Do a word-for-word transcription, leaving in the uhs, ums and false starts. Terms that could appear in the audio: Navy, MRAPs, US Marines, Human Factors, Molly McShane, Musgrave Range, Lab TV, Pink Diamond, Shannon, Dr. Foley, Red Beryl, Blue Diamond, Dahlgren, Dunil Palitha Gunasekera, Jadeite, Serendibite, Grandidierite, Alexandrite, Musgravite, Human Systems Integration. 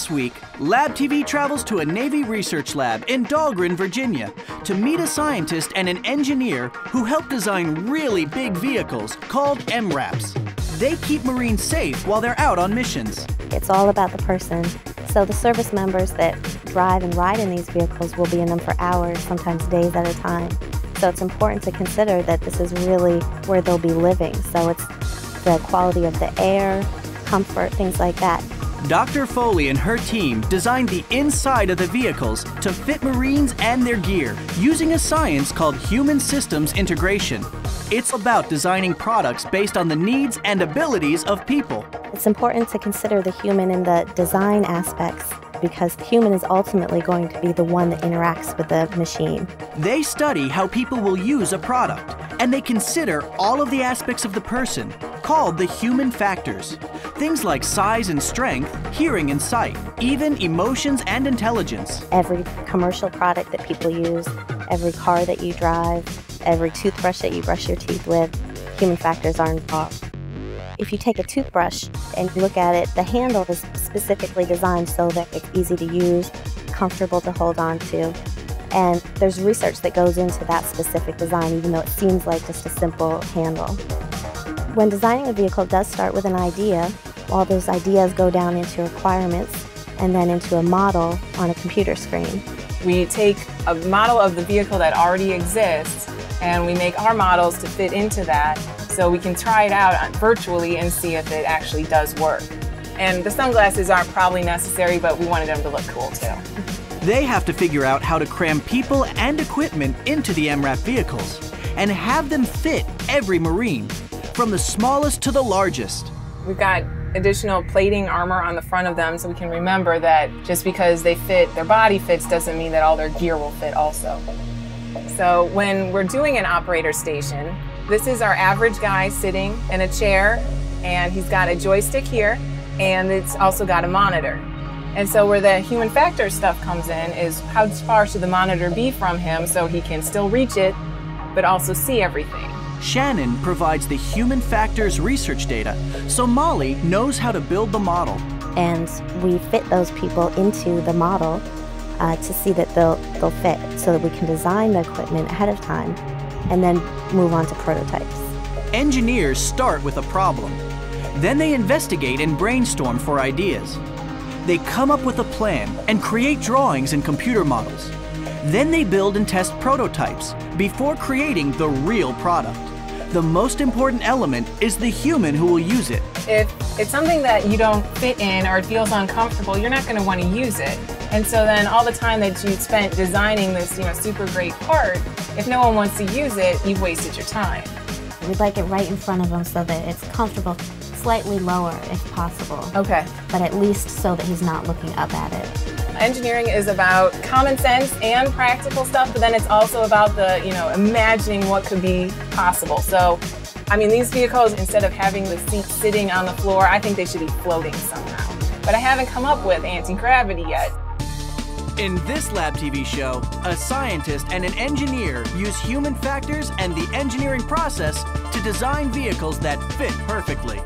This week, Lab T V travels to a Navy research lab in Dahlgren, Virginia, to meet a scientist and an engineer who help design really big vehicles called M RAPs. They keep Marines safe while they're out on missions. It's all about the person. So the service members that drive and ride in these vehicles will be in them for hours, sometimes days at a time. So it's important to consider that this is really where they'll be living. So it's the quality of the air, comfort, things like that. Doctor Foley and her team designed the inside of the vehicles to fit Marines and their gear using a science called Human Systems Integration. It's about designing products based on the needs and abilities of people. It's important to consider the human in the design aspects, because the human is ultimately going to be the one that interacts with the machine. They study how people will use a product, and they consider all of the aspects of the person, called the human factors. Things like size and strength, hearing and sight, even emotions and intelligence. Every commercial product that people use, every car that you drive, every toothbrush that you brush your teeth with, human factors are involved. If you take a toothbrush and you look at it, the handle is specifically designed so that it's easy to use, comfortable to hold on to. And there's research that goes into that specific design, even though it seems like just a simple handle. When designing a vehicle, it does start with an idea. All those ideas go down into requirements and then into a model on a computer screen. We take a model of the vehicle that already exists and we make our models to fit into that, so we can try it out virtually and see if it actually does work. And the sunglasses aren't probably necessary, but we wanted them to look cool too. They have to figure out how to cram people and equipment into the M RAP vehicles and have them fit every Marine, from the smallest to the largest. We've got additional plating armor on the front of them so we can remember that just because they fit, their body fits, doesn't mean that all their gear will fit also. So when we're doing an operator station, this is our average guy sitting in a chair, and he's got a joystick here, and it's also got a monitor. And so where the human factor stuff comes in is how far should the monitor be from him so he can still reach it, but also see everything. Shannon provides the human factors research data, so Molly knows how to build the model. And we fit those people into the model uh, to see that they'll, they'll fit, so that we can design the equipment ahead of time and then move on to prototypes. Engineers start with a problem. Then they investigate and brainstorm for ideas. They come up with a plan and create drawings and computer models. Then they build and test prototypes before creating the real product. The most important element is the human who will use it. If it's something that you don't fit in or it feels uncomfortable, you're not going to want to use it. And so then all the time that you spent designing this, you know, super great part, if no one wants to use it, you've wasted your time. We'd like it right in front of him so that it's comfortable, slightly lower if possible. Okay. But at least so that he's not looking up at it. Engineering is about common sense and practical stuff, but then it's also about the, you know, imagining what could be possible. So, I mean, these vehicles, instead of having the seat sitting on the floor, I think they should be floating somehow. But I haven't come up with anti-gravity yet. In this Lab T V show, a scientist and an engineer use human factors and the engineering process to design vehicles that fit perfectly.